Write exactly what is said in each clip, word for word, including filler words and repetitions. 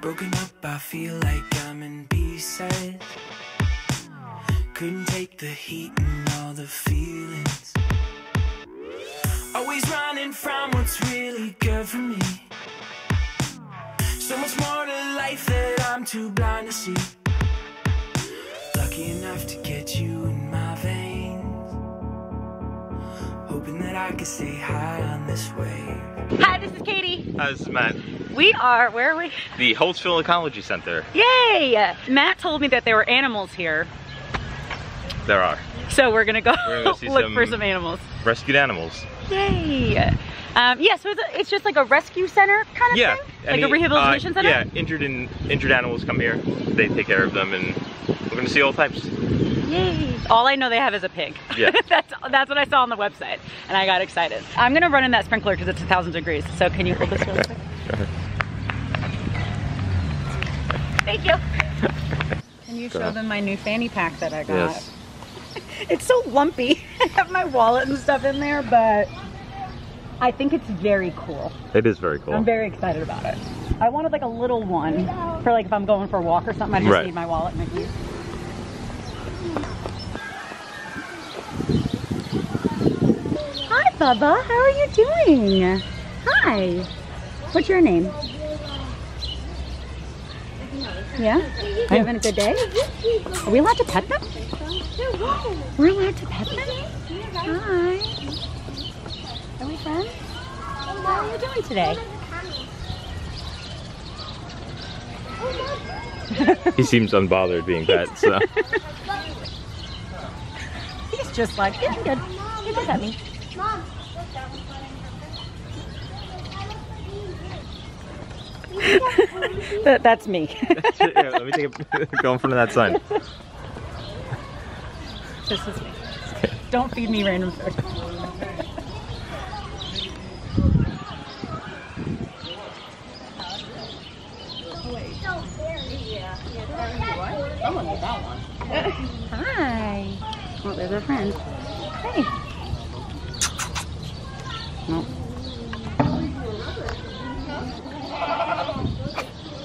Broken up, I feel like I'm in B-side. Couldn't take the heat and all the feelings. Always running from what's really good for me. So much more to life that I'm too blind to see. Lucky enough to get you in my veins, hoping that I can stay high on this wave. Hi, this is Katie. Hi, this is Matt. We are, where are we? The Holtsville Ecology Center. Yay! Matt told me that there were animals here. There are. So we're gonna go, we're gonna go look some for some animals. Rescued animals. Yay! Um, yeah, so it's, a, it's just like a rescue center kind of yeah, thing? Any, like a rehabilitation uh, center? Yeah, injured, in, injured animals come here. They take care of them, and we're going to see all types. Yay! All I know they have is a pig. Yeah. that's, that's what I saw on the website, and I got excited. I'm going to run in that sprinkler because it's a thousand degrees, so can you hold this real quick? Thank you. Can you show them my new fanny pack that I got? Yes. It's so lumpy. I have my wallet and stuff in there, but I think it's very cool. It is very cool. I'm very excited about it. I wanted like a little one for like if I'm going for a walk or something. I just right. need my wallet and my keys. Hi, Bubba. How are you doing? Hi. What's your name? Yeah? Are you having a good day? Are we allowed to pet them? We're allowed to pet them? Hi. Are we friends? How are you doing today? He seems unbothered being pet, so. He's just like, yeah, I'm good. You can pet me. Mom. that, that's me. Here, let me take a go in front of that sign. This is me. Okay. Don't feed me random food. Hi. Well, there's our friend. Hey. Nope.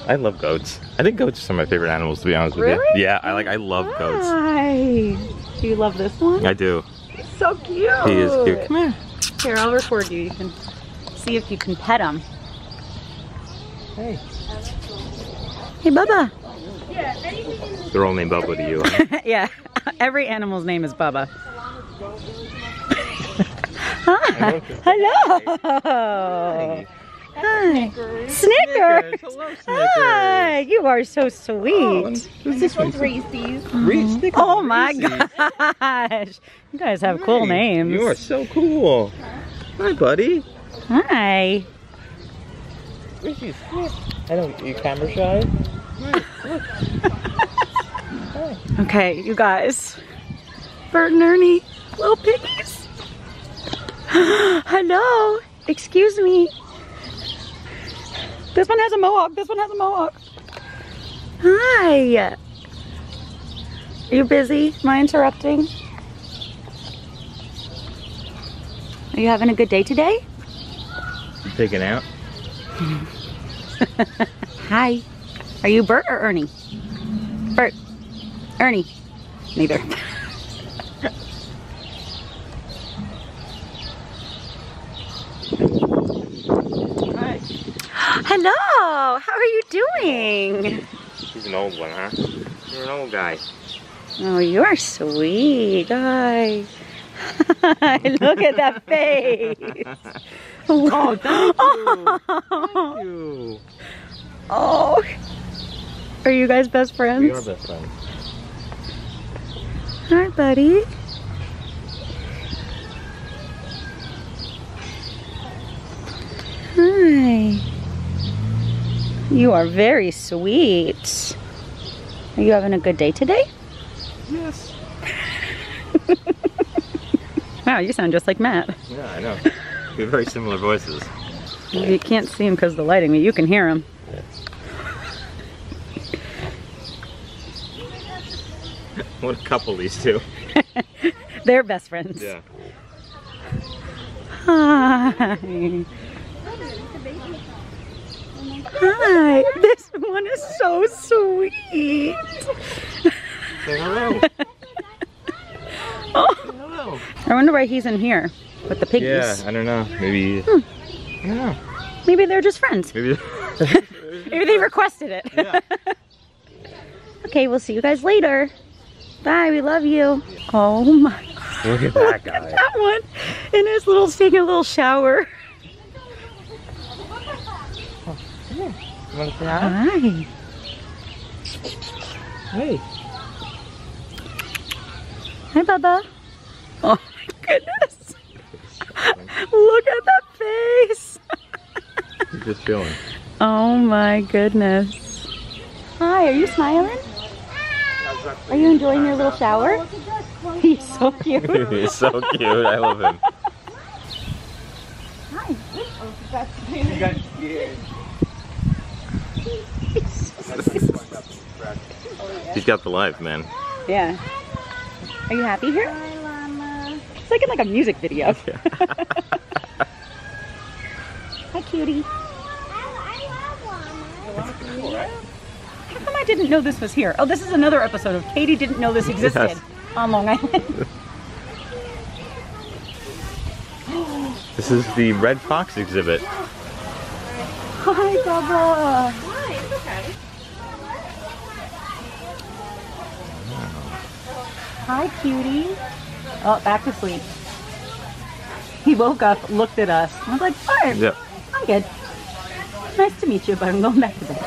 I love goats. I think goats are some of my favorite animals, to be honest with really? you. Yeah, I like. I love Hi. goats. Do you love this one? I do. He's so cute. He is cute. Come here. Here, I'll record you. You can see if you can pet him. Hey. Hey, Bubba. They're all named Bubba to you. Huh? Yeah. Every animal's name is Bubba. Hi. Hello. Hi. Hi. Snickers. Snickers. Hello, Snickers. Hi. You are so sweet. Oh, and, Who's and this one's Reese's. Reese, Snickers, oh my Reese's. gosh. You guys have Hi. cool names. You are so cool. Hi, buddy. Hi. Reese's. I don't. Are you camera shy? Hi. Okay, you guys. Bert and Ernie, little piggies. Hello. Excuse me. This one has a mohawk. This one has a mohawk. Hi. Are you busy? Am I interrupting? Are you having a good day today? I'm picking out. Hi. Are you Bert or Ernie? Bert. Ernie. Neither. Hello, how are you doing? He's an old one, huh? You're an old guy. Oh, you are sweet. Hi. Look at that face. Oh, thank you. Oh. Thank you. Oh. Are you guys best friends? We are best friends. Hi, buddy. Hi. You are very sweet. Are you having a good day today? Yes. Wow, you sound just like Matt. Yeah, I know. We have very similar voices. You can't see him because of the lighting, but you can hear him. What a couple these two. They're best friends. Yeah. Hi. Hi, this one is You're so sweet. Say hello. Oh. Say hello. I wonder why he's in here with the piggies. Yeah, I don't know. Maybe. Hmm. I don't know. Maybe they're just friends. Maybe. Maybe they requested it. Yeah. Okay, we'll see you guys later. Bye. We love you. Oh my. Look at that Look guy. At that one in his little taking a little shower. Oh, come here. You want to say hi? Hi. Hey. Hi, Bubba. Oh my goodness. Look at that face. He's just chilling. Oh my goodness. Hi. Are you smiling? Are you enjoying your little shower? He's so cute. He's so cute. I love him. Hi. He's got the life, man. Yeah. Are you happy here? It's like in like a music video. Yeah. Hi, cutie. How come I didn't know this was here? Oh, this is another episode of Katie Didn't Know This Existed. Yes. On Long Island. This is the red fox exhibit. Hi, Bubba. Hi, it's okay. Hi, cutie. Oh, back to sleep. He woke up, looked at us, and I was like, "Fine, yep. I'm good. Nice to meet you, but I'm going back to bed."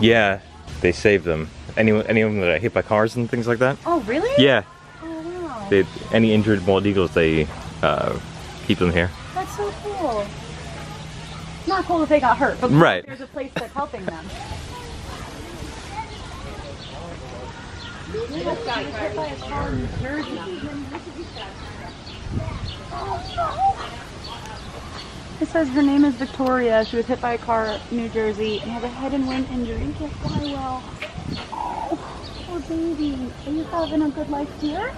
Yeah, they save them. Anyone, any of them that are hit by cars and things like that. Oh, really? Yeah. Oh, wow. They, any injured bald eagles, they uh, keep them here. That's so cool. Not cool if they got hurt, but right. There's a place that's helping them. It says her name is Victoria. She was hit by a car in New Jersey and has a head and wing injury and can't fly well. Oh, poor baby. Are you having a good life here?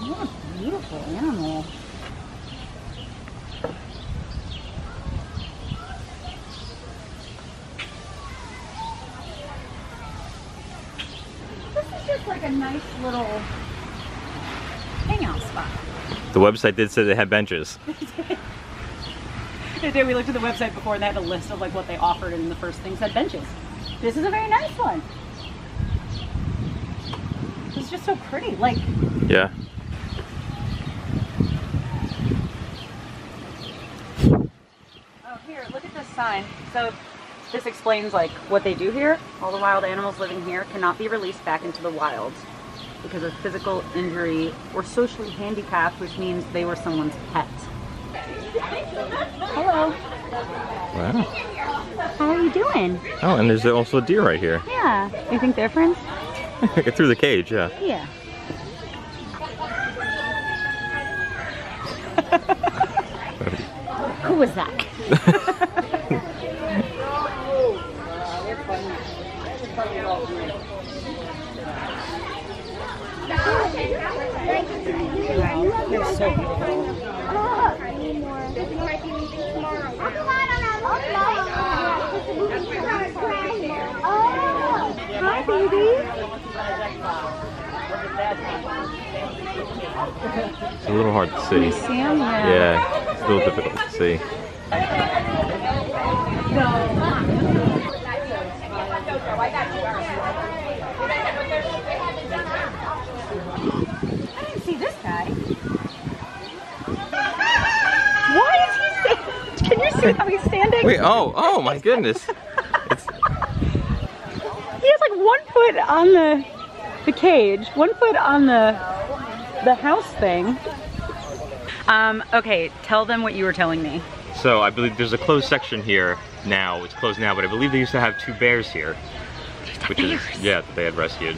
What a beautiful animal. This is just like a nice little hangout spot. The website did say they had benches. We looked at the website before and they had a list of like what they offered, and the first thing said benches. This is a very nice one. It's just so pretty, like. Yeah. Oh, here, look at this sign. So this explains like what they do here. All the wild animals living here cannot be released back into the wild because of physical injury or socially handicapped, which means they were someone's pet. Hello. Wow. How are you doing? Oh, and there's also a deer right here. Yeah. You think they're friends? Through the cage, yeah. Yeah. Who was that? They're so beautiful. Hi, baby. It's a little hard to see. Yeah, it's a little difficult to see. I didn't see this guy. Why is he standing? Can you see how he's standing? Wait, oh, oh my goodness. It's... He has like one foot on the the cage, one foot on the the house thing. Um, okay, tell them what you were telling me. So I believe there's a closed section here now. It's closed now, but I believe they used to have two bears here. Which bears. Is yeah, that they had rescued.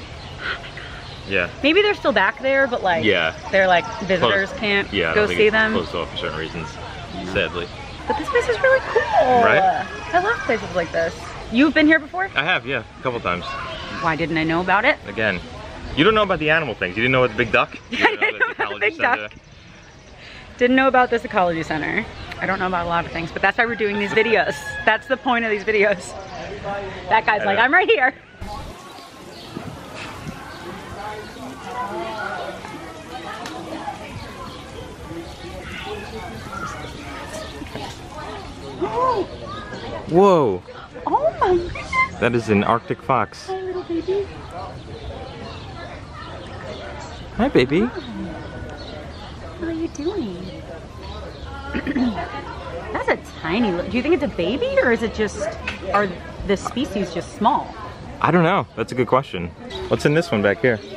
Yeah. Maybe they're still back there, but like, yeah. They're like, visitors close. Can't yeah, go see them. Closed off for certain reasons, yeah. Sadly. But this place is really cool. Right? I love places like this. You've been here before? I have, yeah, a couple times. Why didn't I know about it? Again, you don't know about the animal things. You didn't know about the big duck? You didn't know about the big duck. Didn't know about this ecology center. I don't know about a lot of things, but that's why we're doing these videos. That's the point of these videos. That guy's like, I'm right here. Whoa. Oh my goodness. That is an Arctic fox. Hi, little baby. Hi, baby. Hi. How are you doing? That's a tiny little... Do you think it's a baby or is it just... Are the species just small? I don't know. That's a good question. What's in this one back here? Is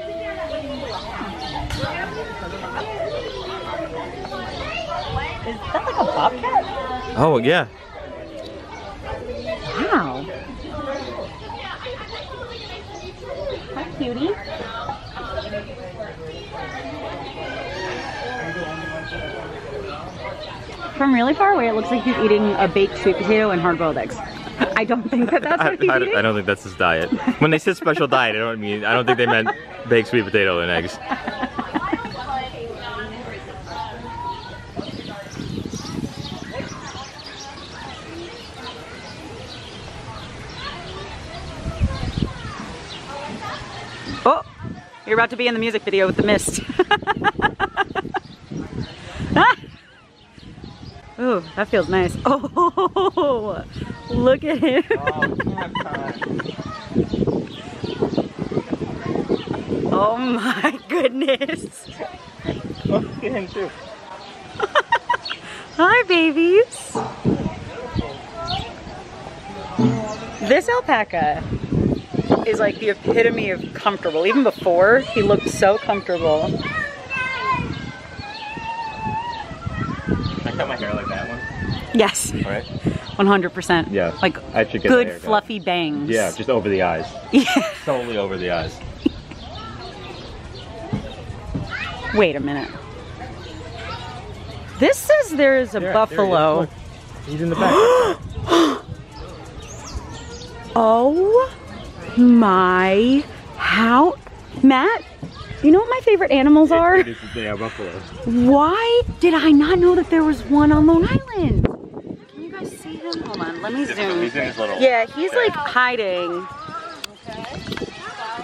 that like a bobcat? Oh, yeah. Wow. Hi, cutie. From really far away, it looks like he's eating a baked sweet potato and hard-boiled eggs. I don't think that that's what he's I, eating. I don't think that's his diet. When they said special diet, I don't mean. I don't think they meant baked sweet potato and eggs. Oh, you're about to be in the music video with the mist. Ah! Ooh, that feels nice. Oh, look at him. Oh my goodness. Look at him too. Hi, babies. This alpaca is like the epitome of comfortable. Even before, he looked so comfortable. Cut my hair like that one? Yes. All right. one hundred percent. Yeah. Like I should get good fluffy bangs. Yeah, just over the eyes. Yeah. Solely over the eyes. Wait a minute. This says there is a yeah, buffalo. There he is. He's in the back. Oh my. How? Matt? You know what my favorite animals are? It, it is, they are buffaloes. Why did I not know that there was one on Long Island? Can you guys see him? Hold on, let me zoom. He's in his little yeah, he's thing. Like hiding.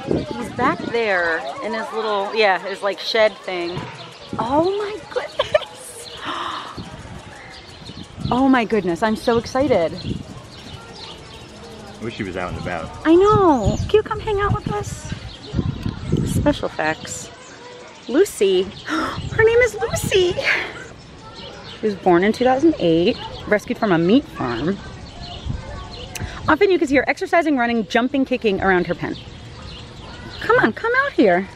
He's back there in his little, yeah, his like shed thing. Oh my goodness. Oh my goodness, I'm so excited. I wish he was out and about. I know. Can you come hang out with us? Special facts. Lucy. Her name is Lucy. She was born in two thousand eight, rescued from a meat farm. Often you can see her exercising, running, jumping, kicking around her pen. Come on, come out here.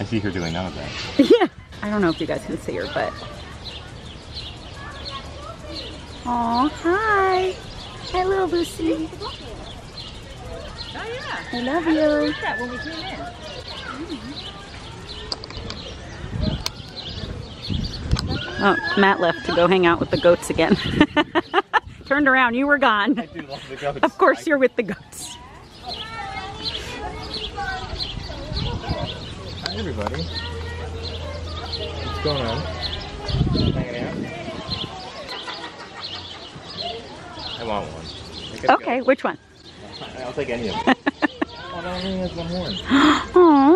I see her doing none of that. Yeah. I don't know if you guys can see her, but... Aw, hi. Hi, little Lucy. Oh, yeah. I love you. I didn't see that when we came in. Oh, Matt left to go hang out with the goats again. Turned around, you were gone. I do love the goats. Of course I... you're with the goats. Hi everybody. What's going on? Hanging out? I want one. Okay, go. Which one? I'll take any of them. Oh, that one has one horn.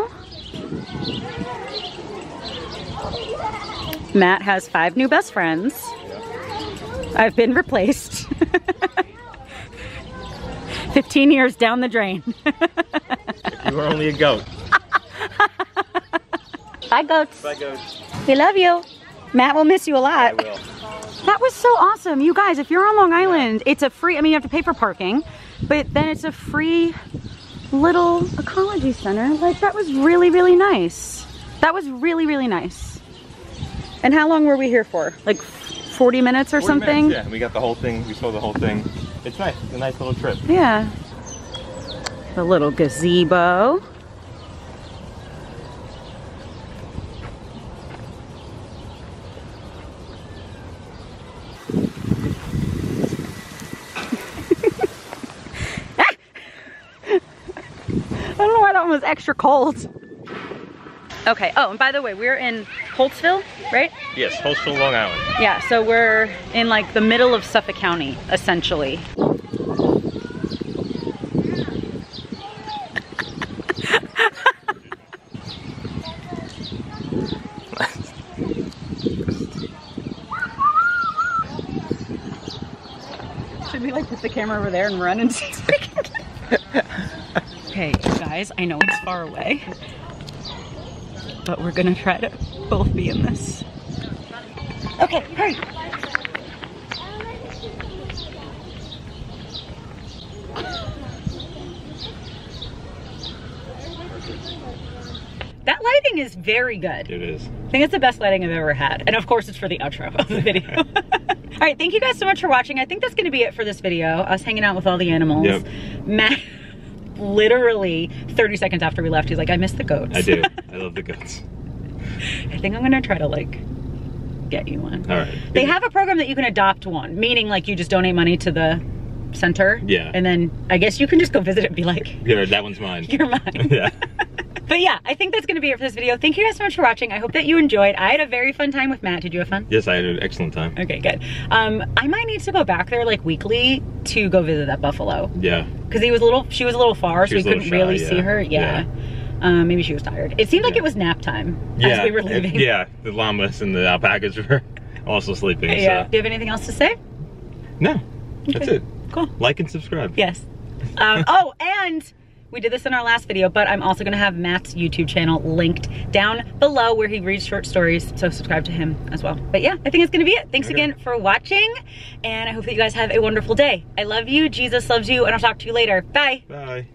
Aww. Matt has five new best friends. Yeah. I've been replaced. Fifteen years down the drain. If you were only a goat. Bye, goats. Bye, goats. We love you. Matt will miss you a lot. I will. That was so awesome. You guys, if you're on Long Island, it's a free, I mean, you have to pay for parking, but then it's a free little ecology center. Like, that was really, really nice. That was really, really nice. And how long were we here for? Like forty minutes or forty something? Minutes, yeah, we got the whole thing. We saw the whole thing. It's nice. It's a nice little trip. Yeah. The little gazebo. I don't know why that one was extra cold. Okay. Oh, and by the way, we're in Holtsville, right? Yes, Holtsville, Long Island. Yeah, so we're in like the middle of Suffolk County, essentially. Should we like put the camera over there and run and see if we can get it? Okay, guys, I know it's far away, but we're gonna try to both be in this. Okay, hurry. That lighting is very good. It is. I think it's the best lighting I've ever had. And of course it's for the outro of the video. All right, thank you guys so much for watching. I think that's gonna be it for this video. I was hanging out with all the animals. Yep. Matt, literally thirty seconds after we left, he's like, I miss the goats. I do. I love the goats. I think I'm gonna try to like get you one. All right. They have a program that you can adopt one, meaning like you just donate money to the center. Yeah. And then I guess you can just go visit it and be like, yeah, that one's mine. You're mine. Yeah. But yeah, I think that's gonna be it for this video. Thank you guys so much for watching. I hope that you enjoyed. I had a very fun time with Matt. Did you have fun? Yes, I had an excellent time. Okay, good. Um, I might need to go back there like weekly to go visit that buffalo. Yeah. Cause he was a little, she was a little far, she so we couldn't shy, really yeah. see her. Yeah. yeah. Um, maybe she was tired. It seemed like yeah. it was nap time yeah. as we were leaving. It, yeah, the llamas and the alpacas were also sleeping. Yeah. So. Do you have anything else to say? No, okay. That's it. Cool. Like and subscribe. Yes. Um, oh, and we did this in our last video, but I'm also gonna have Matt's YouTube channel linked down below where he reads short stories, so subscribe to him as well. But yeah, I think it's gonna be it. Thanks okay. again for watching, and I hope that you guys have a wonderful day. I love you, Jesus loves you, and I'll talk to you later. Bye. Bye.